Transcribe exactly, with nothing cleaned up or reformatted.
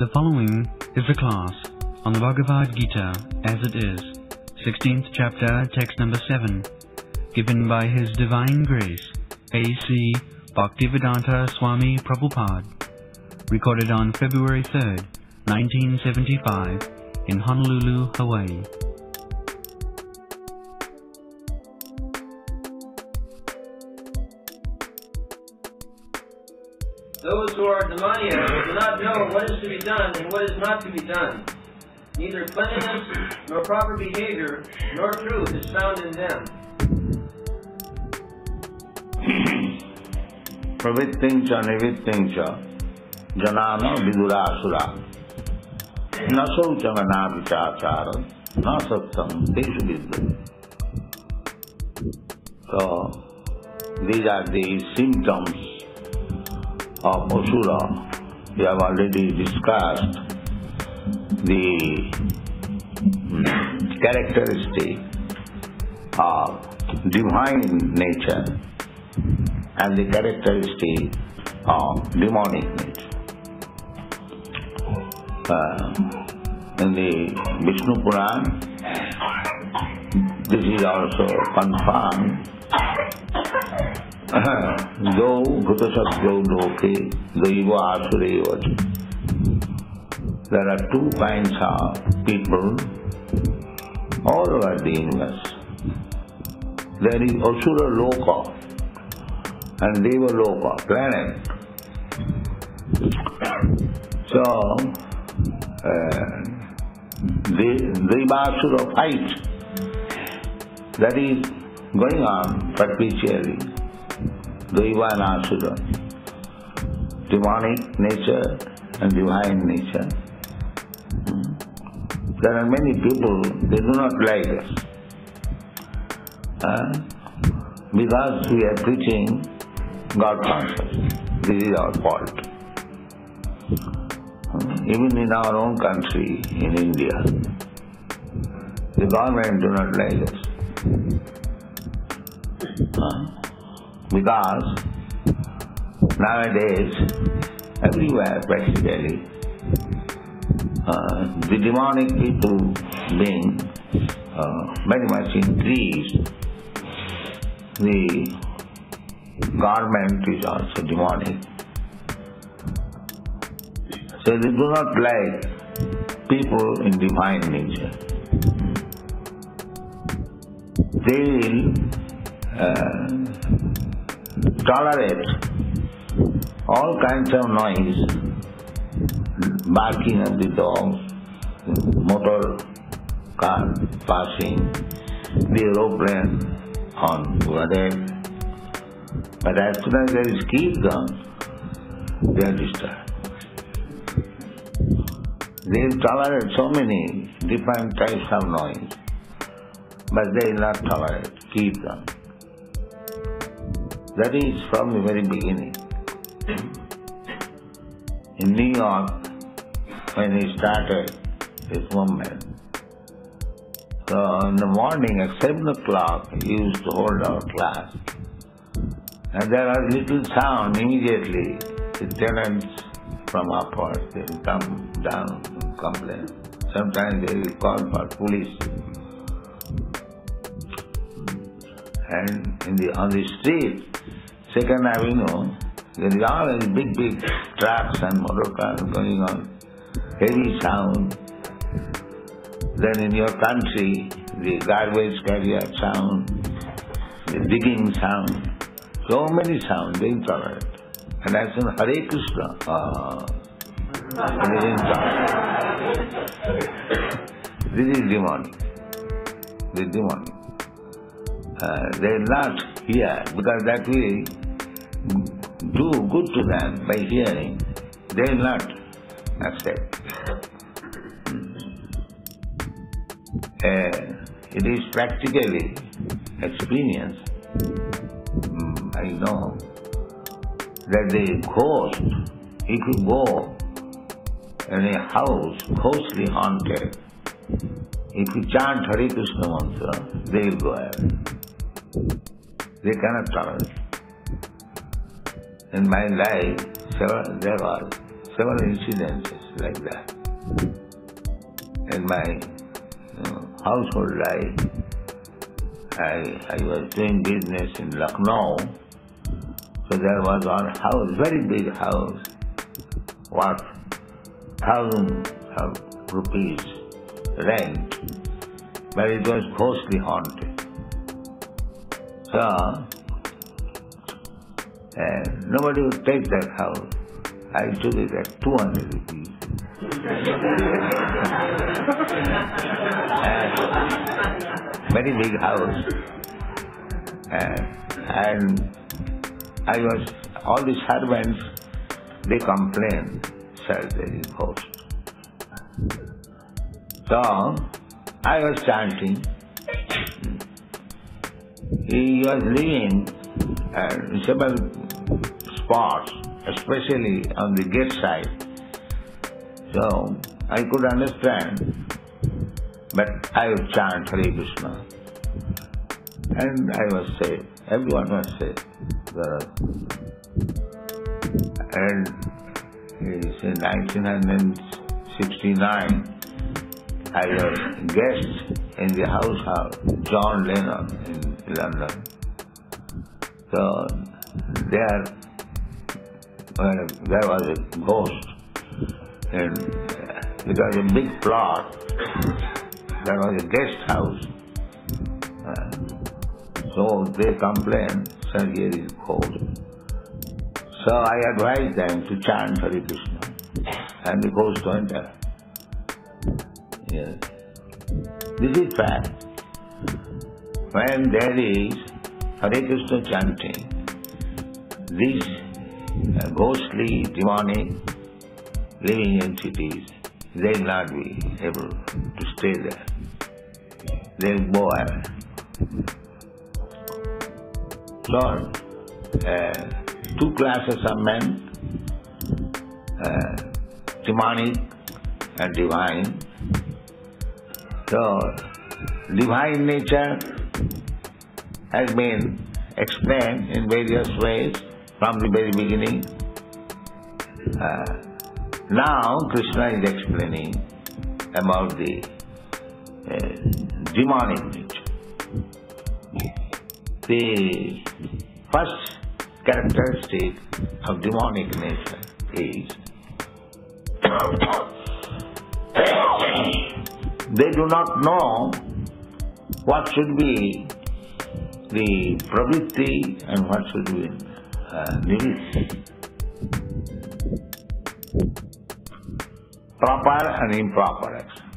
The following is a class on the Bhagavad Gita as it is, sixteenth chapter, text number seven, given by His Divine Grace, A C Bhaktivedanta Swami Prabhupada, recorded on February third, nineteen seventy-five, in Honolulu, Hawaii. Those who are Namaya do not know what is to be done and what is not to be done. Neither cleanliness, nor proper behavior, nor truth is found in them. Pravittincha nivrittincha janana vidura asura na sauchanga na vichachara na satsam deshu vidya. So, these are the symptoms of Asura. We have already discussed the characteristic of divine nature and the characteristic of demonic nature. Uh, in the Vishnu Purana, this is also confirmed. Though Bhutasakyo Doke, Daiva Asure Vati. There are two kinds of people all over the universe. There is Asura-loka and Deva-loka, planet. So, uh, the Deva-asura fight that is going on perpetually. Daiva and Asura, demonic nature and divine nature. There are many people, they do not like us. Uh, because we are preaching God consciousness. This is our fault. Even in our own country, in India, the government do not like us. Uh, Because nowadays, everywhere practically, uh, the demonic people being uh, very much increased, the government is also demonic. So they do not like people in divine nature. They will uh, tolerate all kinds of noise, barking of the dogs, motor car passing, the aeroplane on overhead. But as soon as there is keys gone, they are disturbed. They will tolerate so many different types of noise, but they will not tolerate keys gone. That is from the very beginning. In New York, when he started this movement, so in the morning at seven o'clock, he used to hold our class. And there was little sound immediately. The tenants from upwards, they will come down and complain. Sometimes they will call for police. And in the, on the street, Second Avenue, there is always big, big trucks and motor cars going on, heavy sound. Then in your country, the garbage carrier sound, the digging sound, so many sounds, they intolerate. And as in Hare Krishna, uh, they intolerate. This is demonic. This is demonic. Uh, they will not hear, because that way, do good to them by hearing, they will not accept. Uh, it is practically experience. I know that the ghost, if you go in a house ghostly haunted, if you chant Hare Krishna mantra, they will go away. They cannot tolerate. In my life, there was several incidents like that. In my uh, household life, I, I was doing business in Lucknow, so there was one house, very big house, worth thousands of rupees rent, but it was closely haunted. So, uh, nobody would take that house. I took it at two hundred rupees. Very big house. Uh, and I was, all the servants, they complained, sir, there is ghost. So, I was chanting. He was living in several spots, especially on the gate side. So, I could understand, but I would chant Hare Krishna. And I was saved. Everyone was saved. And in nineteen sixty-nine, I was guest in the house of John Lennon in London. So, there, well, there was a ghost, and it was a big plot. There was a guest house. Uh, so they complained, sir, here is ghost. So I advised them to chant Hare Krishna, and the ghost went there. Yes. This is fact. When there is Hare Krishna chanting, these uh, ghostly, demonic, living entities, they will not be able to stay there. They will go away. So, uh, two classes are meant, uh, demonic and divine. So, divine nature has been explained in various ways from the very beginning. Uh, now Krishna is explaining about the uh, demonic nature. The first characteristic of demonic nature is they do not know what should be the pravitti and what should be uh, nivritti. Proper and improper action.